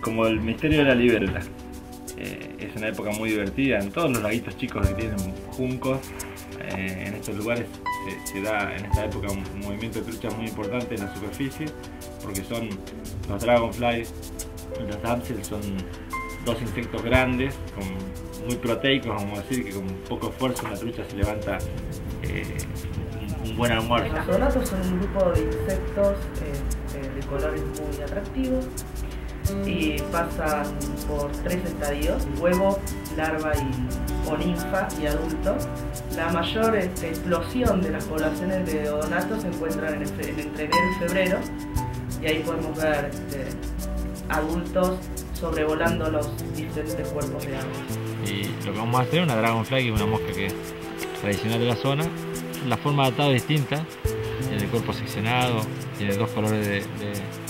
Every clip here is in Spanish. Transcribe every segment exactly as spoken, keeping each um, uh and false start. como el misterio de la libélula. Eh, es una época muy divertida, en todos los laguitos chicos que tienen juncos, eh, en estos lugares se, se da en esta época un movimiento de truchas muy importante en la superficie, porque son los dragonfly y los damsel, son dos insectos grandes, con, muy proteicos, vamos a decir, que con poco esfuerzo una trucha se levanta eh, un, un buen almuerzo. Los odonatos son un grupo de insectos eh, de colores muy atractivos, y pasan por tres estadios: huevo, larva y, o ninfa y adulto. La mayor este, explosión de las poblaciones de odonato se encuentran en, en entre enero y febrero, y ahí podemos ver este, adultos sobrevolando los diferentes cuerpos de agua. Y lo que vamos a hacer es una dragonfly, que es una mosca que es tradicional de la zona. La forma de atado es distinta, tiene el cuerpo seccionado, tiene dos colores de, de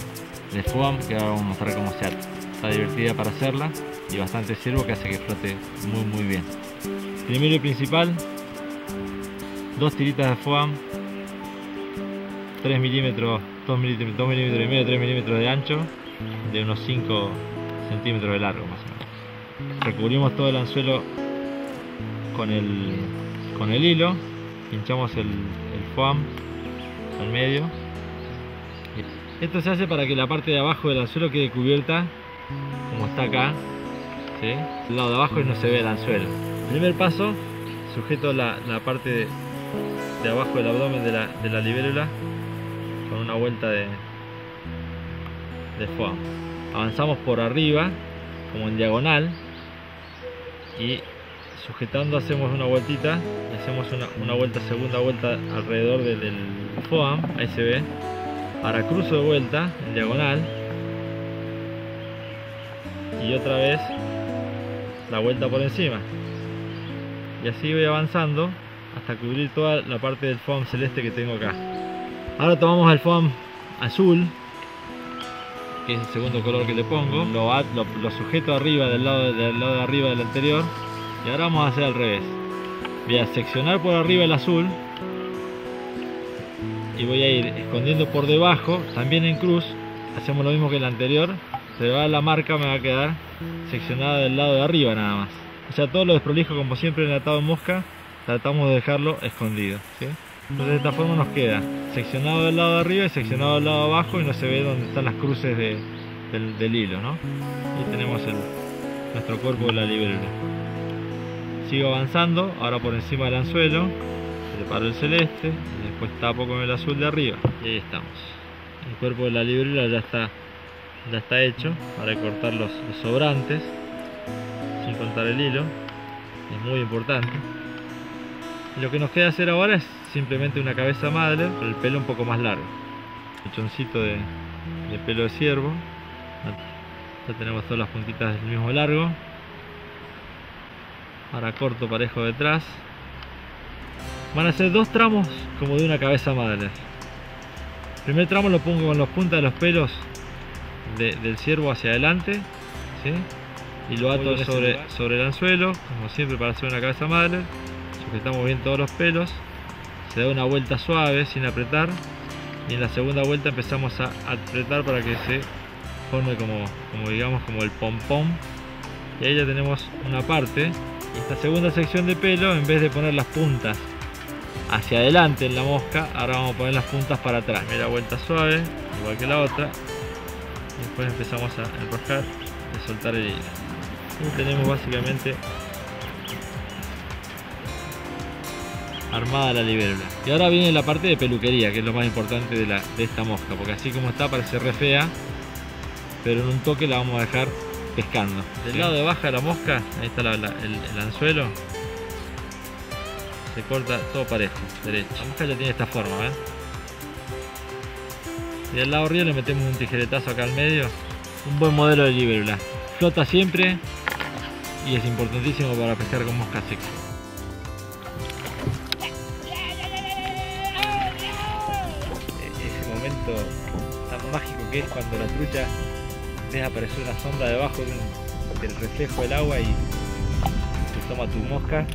de foam, que ahora vamos a mostrar cómo se ata. Está divertida para hacerla y bastante ciervo que hace que flote muy muy bien. Primero y principal, dos tiritas de foam, tres milímetros, dos milímetros, dos milímetros y medio, tres milímetros de ancho, de unos cinco centímetros de largo más o menos. Recubrimos todo el anzuelo con el, con el hilo, pinchamos el, el foam al medio. Esto se hace para que la parte de abajo del anzuelo quede cubierta, como está acá, ¿sí? El lado de abajo no se ve el anzuelo. Primer paso, sujeto la, la parte de, de abajo del abdomen de la, de la libélula con una vuelta de, de foam. Avanzamos por arriba, como en diagonal, y sujetando hacemos una vueltita, y hacemos una, una vuelta, segunda vuelta alrededor del, del foam, ahí se ve. Ahora cruzo de vuelta en diagonal y otra vez la vuelta por encima, y así voy avanzando hasta cubrir toda la parte del foam celeste que tengo acá. Ahora tomamos el foam azul, que es el segundo color que le pongo, lo, lo, lo sujeto arriba del lado, del lado de arriba del anterior, y ahora vamos a hacer al revés. Voy a seccionar por arriba el azul y voy a ir escondiendo por debajo, también en cruz. Hacemos lo mismo que el anterior, se va la marca, me va a quedar seccionada del lado de arriba nada más. O sea, todo lo desprolijo, como siempre en el atado de mosca, tratamos de dejarlo escondido, ¿sí? Entonces de esta forma nos queda seccionado del lado de arriba y seccionado del lado de abajo, y no se ve dónde están las cruces de, del, del hilo, ¿no? Y tenemos el, nuestro cuerpo de la libélula. Sigo avanzando, ahora por encima del anzuelo, separo el celeste, y después tapo con el azul de arriba, y ahí estamos. El cuerpo de la libélula ya está, ya está hecho, para cortar los, los sobrantes, sin contar el hilo, es muy importante. Y lo que nos queda hacer ahora es simplemente una cabeza madre, pero el pelo un poco más largo, un mechoncito de, de pelo de ciervo. Ya tenemos todas las puntitas del mismo largo. Ahora corto parejo detrás. Van a ser dos tramos como de una cabeza madre. El primer tramo lo pongo con las puntas de los pelos de, del ciervo hacia adelante, ¿sí? Y lo ato sobre, sobre el anzuelo, como siempre para hacer una cabeza madre. Sujetamos bien todos los pelos, se da una vuelta suave sin apretar, y en la segunda vuelta empezamos a apretar para que se forme como, como digamos como el pompón. Y ahí ya tenemos una parte. Esta segunda sección de pelo, en vez de poner las puntas hacia adelante en la mosca, ahora vamos a poner las puntas para atrás. Primera vuelta suave, igual que la otra, y después empezamos a enroscar y soltar el hilo, y tenemos básicamente armada la libélula. Y ahora viene la parte de peluquería, que es lo más importante de, la, de esta mosca, porque así como está parece re fea, pero en un toque la vamos a dejar pescando. Del lado de baja de la mosca, ahí está la, la, el, el anzuelo, se corta todo parejo, derecho. La mosca ya tiene esta forma, ¿eh? Y al lado arriba le metemos un tijeretazo acá al medio. Un buen modelo de libélula. Flota siempre y es importantísimo para pescar con mosca seca. Ese momento tan mágico que es cuando la trucha deja aparecer una sombra debajo del reflejo del agua y te toma tu mosca.